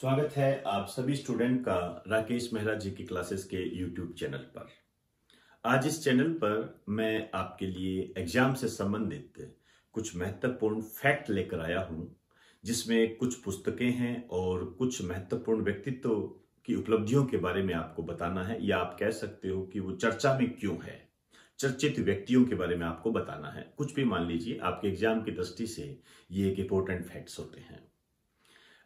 स्वागत है आप सभी स्टूडेंट का राकेश मेहरा जी की क्लासेस के यूट्यूब चैनल पर। आज इस चैनल पर मैं आपके लिए एग्जाम से संबंधित कुछ महत्वपूर्ण फैक्ट लेकर आया हूं, जिसमें कुछ पुस्तकें हैं और कुछ महत्वपूर्ण व्यक्तित्व की उपलब्धियों के बारे में आपको बताना है, या आप कह सकते हो कि वो चर्चा में क्यों है, चर्चित व्यक्तियों के बारे में आपको बताना है। कुछ भी मान लीजिए, आपके एग्जाम की दृष्टि से ये एक इंपॉर्टेंट फैक्ट्स होते हैं।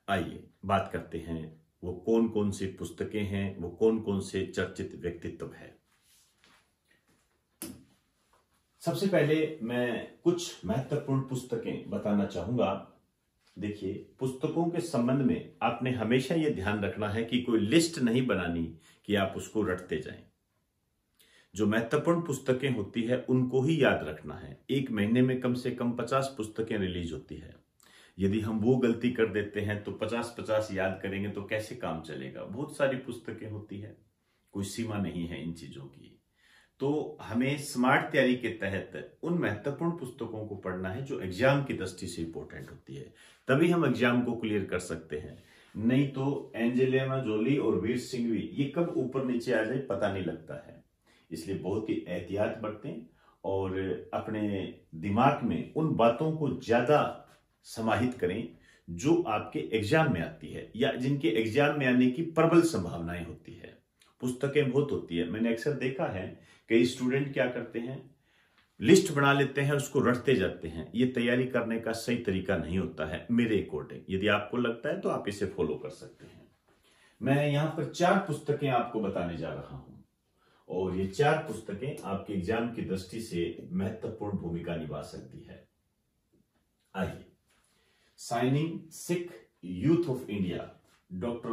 आइए बात करते हैं वो कौन कौन सी पुस्तकें हैं, वो कौन कौन से चर्चित व्यक्तित्व है। सबसे पहले मैं कुछ महत्वपूर्ण पुस्तकें बताना चाहूंगा। देखिए, पुस्तकों के संबंध में आपने हमेशा ये ध्यान रखना है कि कोई लिस्ट नहीं बनानी कि आप उसको रटते जाएं। जो महत्वपूर्ण पुस्तकें होती है उनको ही याद रखना है। एक महीने में कम से कम 50 पुस्तकें रिलीज होती है। यदि हम वो गलती कर देते हैं तो 50-50 याद करेंगे तो कैसे काम चलेगा। बहुत सारी पुस्तकें होती है, कोई सीमा नहीं है इन चीजों की। तो हमें स्मार्ट तैयारी के तहत उन महत्वपूर्ण पुस्तकों को पढ़ना है जो एग्जाम की दृष्टि से इंपॉर्टेंट होती है, तभी हम एग्जाम को क्लियर कर सकते हैं। नहीं तो एंजेलिना जोली और वीर सांघवी ये कब ऊपर नीचे आ जाए पता नहीं लगता है। इसलिए बहुत ही एहतियात बरतें और अपने दिमाग में उन बातों को ज्यादा समाहित करें जो आपके एग्जाम में आती है या जिनके एग्जाम में आने की प्रबल संभावनाएं होती है। पुस्तकें बहुत होती है, मैंने अक्सर देखा है कई स्टूडेंट क्या करते हैं, लिस्ट बना लेते हैं, उसको रटते जाते हैं। ये तैयारी करने का सही तरीका नहीं होता है मेरे अकॉर्डिंग। यदि आपको लगता है तो आप इसे फॉलो कर सकते हैं। मैं यहाँ पर 4 पुस्तकें आपको बताने जा रहा हूं और ये 4 पुस्तकें आपके एग्जाम की दृष्टि से महत्वपूर्ण भूमिका निभा सकती है। आइए, shining Sikh youth of India, doctor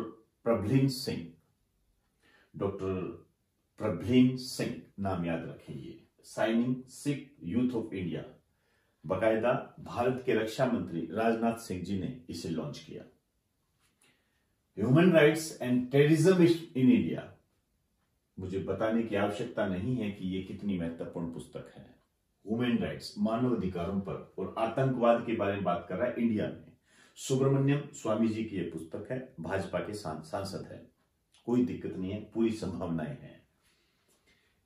Prabhleen Singh नाम याद रखेंगे। Shining Sikh youth of India, बाकायदा भारत के रक्षा मंत्री राजनाथ सिंह जी ने इसे लॉन्च किया। Human rights and terrorism in India, मुझे बताने की आवश्यकता नहीं है कि यह कितनी महत्वपूर्ण पुस्तक है। ह्यूमन राइट्स, मानव अधिकारों पर और आतंकवाद के बारे में बात कर रहा है इंडिया में। सुब्रमण्यम स्वामी जी की यह पुस्तक है, भाजपा के सांसद है, कोई दिक्कत नहीं है, पूरी संभावनाएं हैं।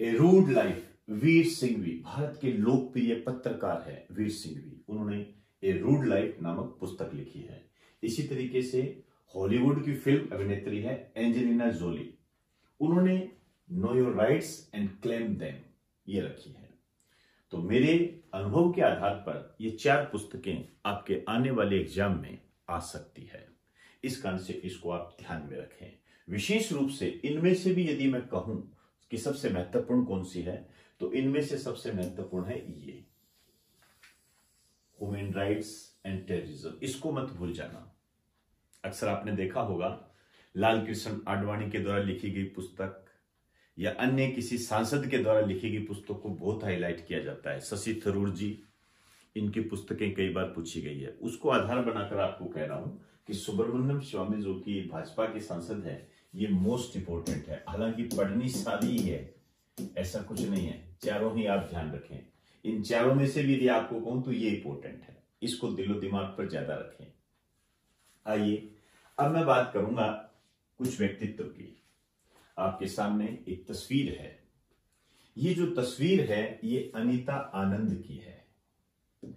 A rude life, Vir Sanghvi, Bharat के लोकप्रिय पत्रकार है वीर सांघवी, उन्होंने ए रूड लाइफ नामक पुस्तक लिखी है। इसी तरीके से हॉलीवुड की फिल्म अभिनेत्री है एंजेलिना जोली, उन्होंने know your rights and claim them ये रखी है। तो मेरे अनुभव के आधार पर ये 4 पुस्तकें आपके आने वाले एग्जाम में आ सकती है, इस कारण से इसको आप ध्यान में रखें। विशेष रूप से इनमें से भी यदि मैं कहूं कि सबसे महत्वपूर्ण कौन सी है, तो इनमें से सबसे महत्वपूर्ण है ये ह्यूमन राइट्स एंड टेररिज्म। इसको मत भूल जाना। अक्सर आपने देखा होगा लालकृष्ण आडवाणी के द्वारा लिखी गई पुस्तक या अन्य किसी सांसद के द्वारा लिखी गई पुस्तक को बहुत हाईलाइट किया जाता है। शशि थरूर जी, इनकी पुस्तकें कई बार पूछी गई है। उसको आधार बनाकर आपको कह रहा हूं कि सुब्रमण्यम स्वामी जो कि भाजपा के सांसद है, ये मोस्ट इंपोर्टेंट है। हालांकि पढ़नी सारी है, ऐसा कुछ नहीं है, चारों ही आप ध्यान रखें। इन चारों में से भी यदि आपको कहूं तो ये इंपोर्टेंट है, इसको दिलो दिमाग पर ज्यादा रखें। आइए अब मैं बात करूंगा कुछ व्यक्तित्व की। आपके सामने एक तस्वीर है, ये जो तस्वीर है ये अनिता आनंद की है।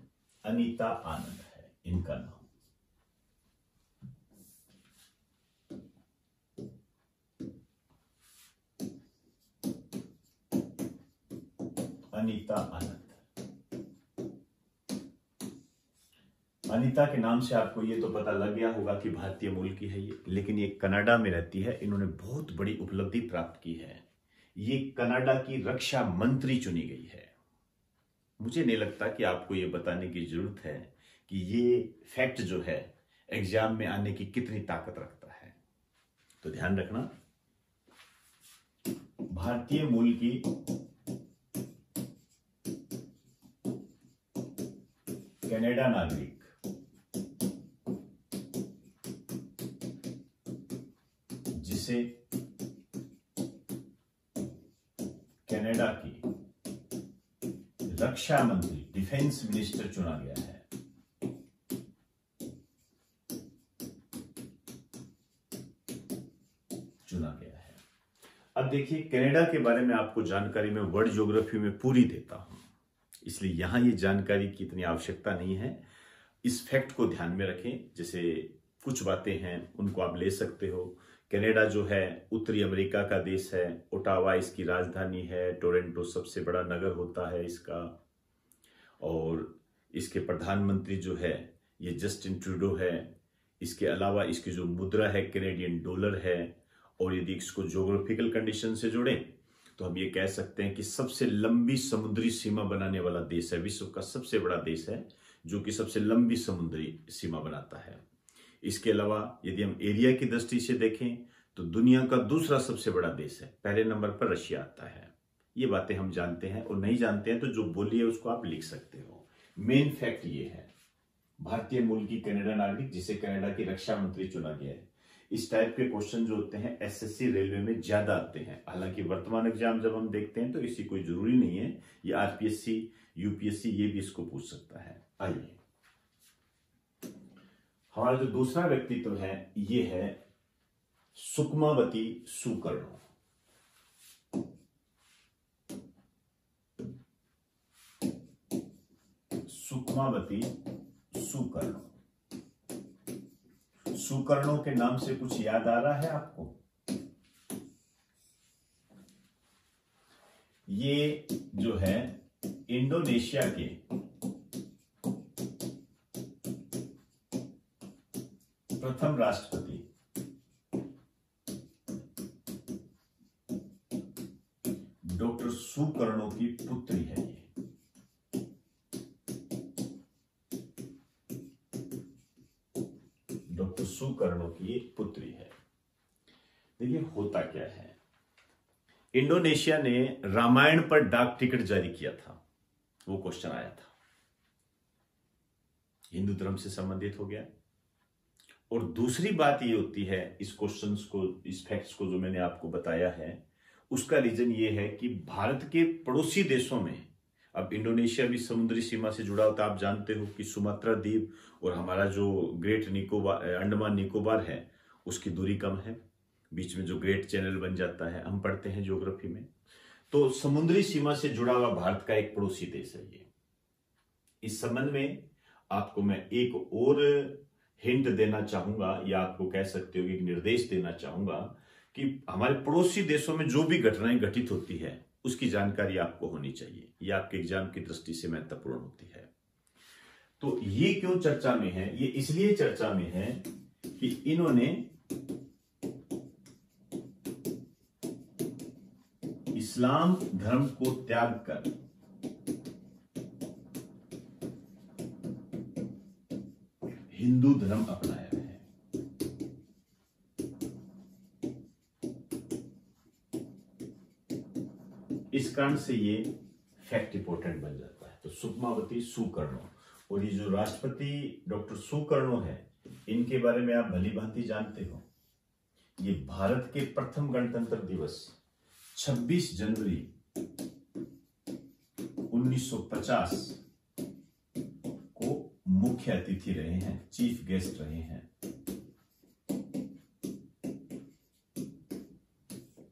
अनिता आनंद है इनका नाम। अनिता आनंद, अनिता के नाम से आपको ये तो पता लग गया होगा कि भारतीय मूल की है ये, लेकिन ये कनाडा में रहती है। इन्होंने बहुत बड़ी उपलब्धि प्राप्त की है, ये कनाडा की रक्षा मंत्री चुनी गई है। मुझे नहीं लगता कि आपको ये बताने की जरूरत है कि ये फैक्ट जो है एग्जाम में आने की कितनी ताकत रखता है, तो ध्यान रखना। भारतीय मूल की कनाडा नागरिक, जिसे कनाडा की रक्षा मंत्री, डिफेंस मिनिस्टर चुना गया है। देखिए कनाडा के बारे में आपको जानकारी मैं वर्ल्ड ज्योग्राफी में पूरी देता हूं, इसलिए यहां ये जानकारी की इतनी आवश्यकता नहीं है। इस फैक्ट को ध्यान में रखें, जैसे कुछ बातें हैं उनको आप ले सकते हो। कनाडा जो है उत्तरी अमेरिका का देश है, ओटावा इसकी राजधानी है, टोरंटो सबसे बड़ा नगर होता है इसका, और इसके प्रधानमंत्री जो है ये जस्टिन ट्रूडो है। इसके अलावा इसकी जो मुद्रा है कैनेडियन डॉलर है, और यदि इसको ज्योग्राफिकल कंडीशन से जोड़ें तो हम ये कह सकते हैं कि सबसे लंबी समुद्री सीमा बनाने वाला देश है, विश्व का सबसे बड़ा देश है जो कि सबसे लंबी समुद्री सीमा बनाता है। इसके अलावा यदि हम एरिया की दृष्टि से देखें तो दुनिया का दूसरा सबसे बड़ा देश है, पहले नंबर पर रशिया आता है। ये बातें हम जानते हैं, और नहीं जानते हैं तो जो बोली है उसको आप लिख सकते हो। मेन फैक्ट ये है, भारतीय मूल की कनाडा नागरिक जिसे कनाडा की रक्षा मंत्री चुना गया है। इस टाइप के क्वेश्चन जो होते हैं एसएससी रेलवे में ज्यादा आते हैं, हालांकि वर्तमान एग्जाम जब हम देखते हैं तो इसी कोई जरूरी नहीं है, ये आरपीएससी यूपीएससी ये भी इसको पूछ सकता है। आइए हमारा जो दूसरा व्यक्तित्व है ये है Sukmawati Sukarno. Sukmawati Sukarno, Sukarno के नाम से कुछ याद आ रहा है आपको? ये जो है इंडोनेशिया के प्रथम राष्ट्रपति डॉक्टर सुकर्णो की पुत्री है। ये सुकर्णो की पुत्री है। देखिए होता क्या है, इंडोनेशिया ने रामायण पर डाक टिकट जारी किया था, वो क्वेश्चन आया था, हिंदू धर्म से संबंधित हो गया। और दूसरी बात ये होती है, इस क्वेश्चन को, इस फैक्ट्स को जो मैंने आपको बताया है, उसका रीजन ये है कि भारत के पड़ोसी देशों में, अब इंडोनेशिया भी समुद्री सीमा से जुड़ा होता है, आप जानते हो कि सुमात्रा द्वीप और हमारा जो ग्रेट निकोबार, अंडमान निकोबार है, उसकी दूरी कम है, बीच में जो ग्रेट चैनल बन जाता है, हम पढ़ते हैं ज्योग्राफी में। तो समुद्री सीमा से जुड़ा हुआ भारत का एक पड़ोसी देश है ये। इस संबंध में आपको मैं एक और हिंट देना चाहूंगा, या आपको कह सकते हो कि एक निर्देश देना चाहूंगा कि हमारे पड़ोसी देशों में जो भी घटनाएं घटित होती है उसकी जानकारी आपको होनी चाहिए, ये आपके एग्जाम की दृष्टि से महत्वपूर्ण होती है। तो ये क्यों चर्चा में है? ये इसलिए चर्चा में है कि इन्होंने इस्लाम धर्म को त्याग कर हिंदू धर्म अपनाया है। इस कारण से ये फैक्ट इंपोर्टेंट बन जाता है। तो सुकमावती सुकर्णो, और ये जो राष्ट्रपति डॉक्टर सुकर्णो है, इनके बारे में आप भली भांति जानते हो। ये भारत के प्रथम गणतंत्र दिवस 26 जनवरी 1950 को मुख्य अतिथि रहे हैं, चीफ गेस्ट रहे हैं।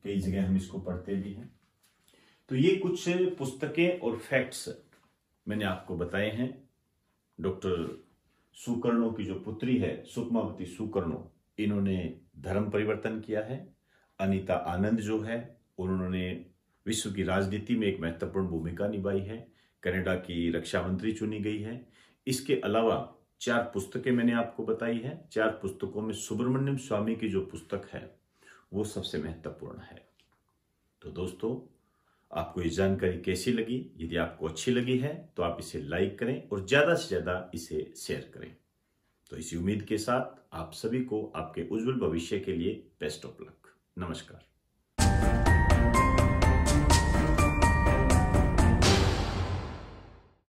कई जगह हम इसको पढ़ते भी हैं। तो ये कुछ पुस्तकें और फैक्ट्स मैंने आपको बताए हैं। डॉक्टर सुकर्णो की जो पुत्री है सुकमावती सुकर्णो, इन्होंने धर्म परिवर्तन किया है। अनिता आनंद जो है, उन्होंने विश्व की राजनीति में एक महत्वपूर्ण भूमिका निभाई है, कनाडा की रक्षा मंत्री चुनी गई है। इसके अलावा 4 पुस्तकें मैंने आपको बताई हैं। 4 पुस्तकों में सुब्रमण्यम स्वामी की जो पुस्तक है वो सबसे महत्वपूर्ण है। तो दोस्तों, आपको ये जानकारी कैसी लगी? यदि आपको अच्छी लगी है तो आप इसे लाइक करें और ज़्यादा से ज़्यादा इसे शेयर करें। तो इसी उम्मीद के साथ आप सभी को आपके उज्जवल भविष्य के लिए बेस्ट ऑफ लक। नमस्कार।